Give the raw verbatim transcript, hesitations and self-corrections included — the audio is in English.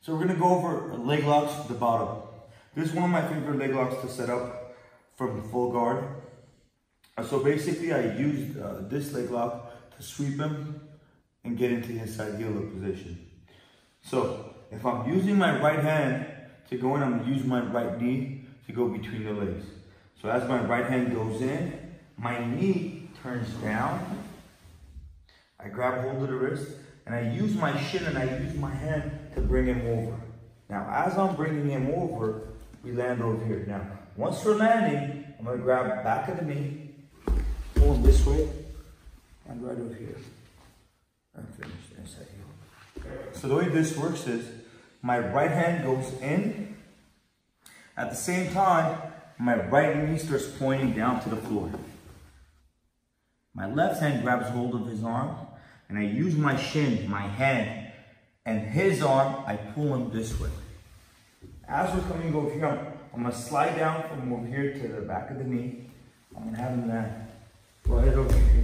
So we're gonna go over leg locks to the bottom. This is one of my favorite leg locks to set up from full guard. So basically I used uh, this leg lock to sweep him and get into his side heel position. So if I'm using my right hand to go in, I'm gonna use my right knee to go between the legs. So as my right hand goes in, my knee turns down. I grab hold of the wrist and I use my shin and I use my hand to bring him over. Now as I'm bringing him over, we land over here. Now once we're landing, I'm gonna grab back of the knee, pull him this way, and right over here. And finish the inside heel. So the way this works is, my right hand goes in. At the same time, my right knee starts pointing down to the floor. My left hand grabs hold of his arm, and I use my shin, my hand, and his arm, I pull him this way. As we're coming over here, I'm, I'm gonna slide down from over here to the back of the knee. I'm gonna have him land right over here.